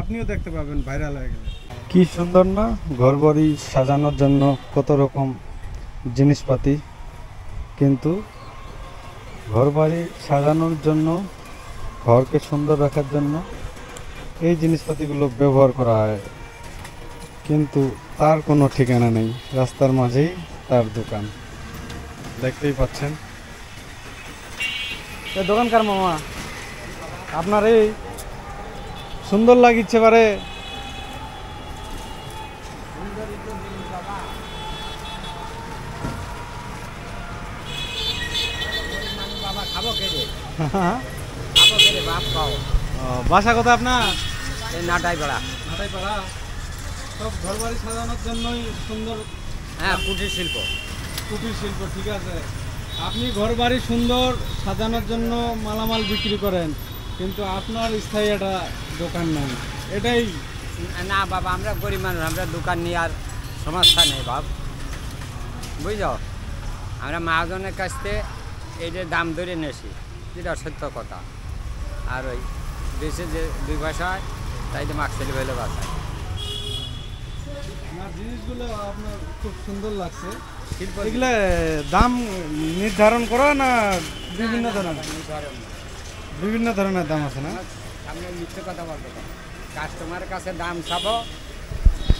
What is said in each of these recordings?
আপনিও দেখতে পাবেন ভাইরাল হয়ে গেলে। কি সুন্দর না, ঘর বাড়ি সাজানোর জন্য কত রকম জিনিসপাতি, কিন্তু ঘর বাড়ি সাজানোর জন্য, ঘরকে সুন্দর রাখার জন্য এই জিনিসপাতিগুলো ব্যবহার করা হয়, কিন্তু তার কোনো ঠিকানা নেই। রাস্তার মাঝেই তার দোকান, দেখতেই পাচ্ছেন। দোকানকার মামা, আপনার এই সুন্দর লাগিচ্ছে পারে, বাসা কথা আপনার নাটাইপাড়া, নাটাইপাড়া। সব ঘর বাড়ি সাজানোর জন্যই সুন্দর, হ্যাঁ কুটির শিল্প, কুটির শিল্প, ঠিক আছে। আপনি ঘর বাড়ি সুন্দর সাজানোর জন্য মালামাল বিক্রি করেন, কিন্তু আপনার স্থায়ী একটা দোকান নেই, এটাই না বাবা। আমরা গরিব মানুষ, আমরা দোকান নিয়ে আর সমস্যা নেই বাপ, বুঝছ। আমরা মহাজনের কাছ থেকে এই যে দাম ধরে নেছি, যেটা সত্য কথা, আর ওই বেশি যে দুই পয়সা হয় তাই তো মাকসেল ভেলে বাসায়। আমার জিনিসগুলো আপনার খুব সুন্দর লাগছে। এগুলো দাম নির্ধারণ করা না বিভিন্ন ধরনের? বিভিন্ন ধরনের দাম আছে না? আপনি মিথ্যে কথা বলতে পারেন, কাস্টমারের কাছে দাম চাবো,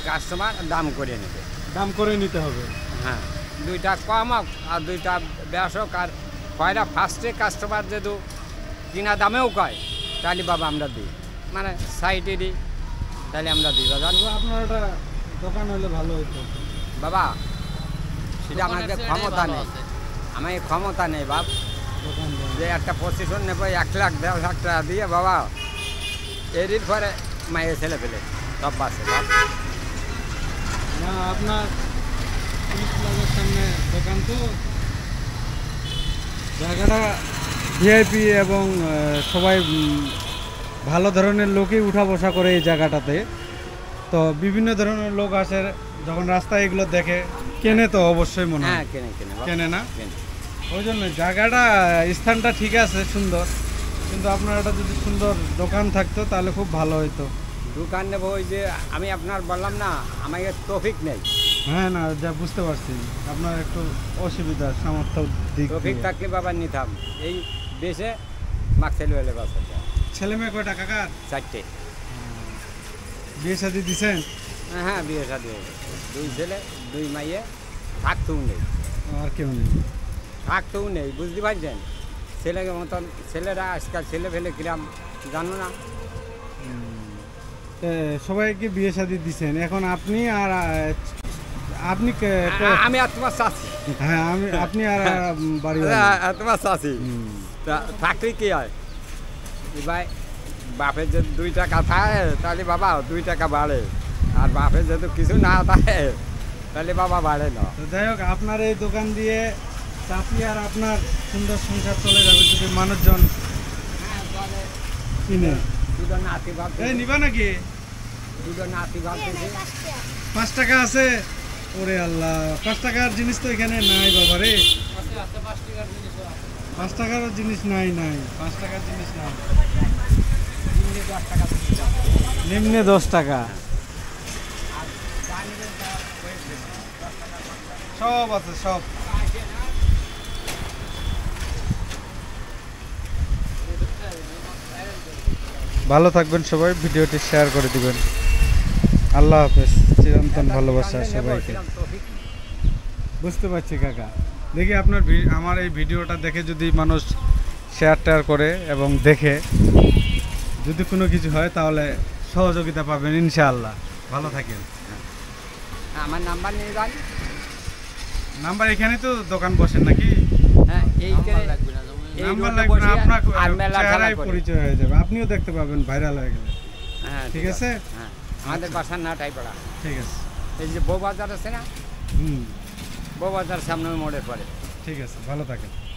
কাস্টমার দাম করে নেবে, দাম করে নিতে হবে। হ্যাঁ, দুইটা কম হোক আর দুইটা বেশ হোক, আর কয়টা ফার্স্টে কাস্টমার যেহেতু কিনা দামেও কয়, তাহলে বাবা আমরা দিই, মানে সাইডে দিই, তাহলে আমরা দিই। বাবা আপনার একটা দোকান হলে ভালো হতো বাবা, সেটা আমাদের ক্ষমতা নেই, আমার ক্ষমতা নেই বাপ, যে একটা পজিশন নেবো 1 লাখ 1.5 লাখ টাকা দিয়ে বাবা, এরই পরে মায়ের ছেলে ফেলে সব বাসে বাপ। না আপনার 30 লাখের সামনে দোকান, তো জায়গাটা ভিআইপি এবং সবাই ভালো ধরনের লোকই উঠা বসা করে এই জায়গাটাতে, তো বিভিন্ন ধরনের লোক আসে, যখন রাস্তায় এগুলো দেখে কেনে, তো অবশ্যই মনে হয় কেনে না, ওই জন্য জায়গাটা, স্থানটা ঠিক আছে সুন্দর, কিন্তু আপনার একটা যদি সুন্দর দোকান থাকতো তাহলে খুব ভালো হতো। দোকান নেবো, ওই যে আমি আপনার বললাম না আমাকে ট্রাফিক নেই। হ্যাঁ না, যা বুঝতে পারছি আপনার একটু অসুবিধা, সামর্থ্য দিক ট্রাফিক থাকলে বাবা নিতাম। এই বেশে মাকসেল হলে বাস। ছেলে মেয়ে কয়টা কাকা? 4টে। বিয়ে শাদি দিছেন? হ্যাঁ বিয়ে শাদি, 2 ছেলে 2 মেয়ে, থাকতেও নেই আর কেউ নেই, থাকতেও নেই, বুঝতে পারছেন। ছেলেকে মতন ছেলেরা আজকাল, ছেলে ফেলে কিরাম জানো না, সবাইকে বিয়ে শাদি দিছেন, এখন আপনি আর আপনি আমি আর তোমার শাশি। হ্যাঁ আমি আপনি আর বাড়ি তোমার শাশি থাকলে কি হয় ভাই, বাপের যদি 2 টাকা থাকে তাহলে বাবা 2 টাকা বাড়ে, আর বাপের যদি কিছু না থাকে তাহলে বাবা বাড়ে না। যাই হোক, আপনার এই দোকান দিয়ে চাপি আর আপনার সুন্দর সংসার চলে যাবে যদি মানুষজন কিনে। দুটো নাতি ভাবতে নিবা নাকি? দুটো নাতি ভাবতেছে। 5 টাকা আছে? ওরে আল্লাহ, 5 টাকার জিনিস তো এখানে নাই বাবা রে। 5 টাকার জিনিস নাই, নাই 5 টাকার জিনিস নাই। নিম্নে 10 টাকা, সব আছে সব। ভালো থাকবেন সবাই, ভিডিওটি শেয়ার করে দিবেন। আল্লাহ হাফেজ, চিরন্তন ভালোবাসা সবাইকে। বুঝতে পারছি কাকা, দেখি আপনার আমার এই ভিডিওটা দেখে যদি মানুষ শেয়ার টেয়ার করে এবং দেখে যদি কোনো কিছু হয় তাহলে সহযোগিতা পাবেন ইনশাআল্লাহ। ভালো থাকেন। আমার নাম্বার নিয়ে যান, নাম্বার এখানে তো দোকান বসেন নাকি? হ্যাঁ এইখানে লাগবে না, নাম্বার লাগবে না, আপনার পরিচয় হয়ে যাবে, আপনিও দেখতে পাবেন ভাইরাল হয়ে গেলে। হ্যাঁ ঠিক আছে, হ্যাঁ আমাদের বাসার নাটাইপাড়া, ঠিক আছে। এই যে বউ বাজার আছে না, বউ বাজার সামনে মোড়ে পড়ে। ঠিক আছে, ভালো থাকেন।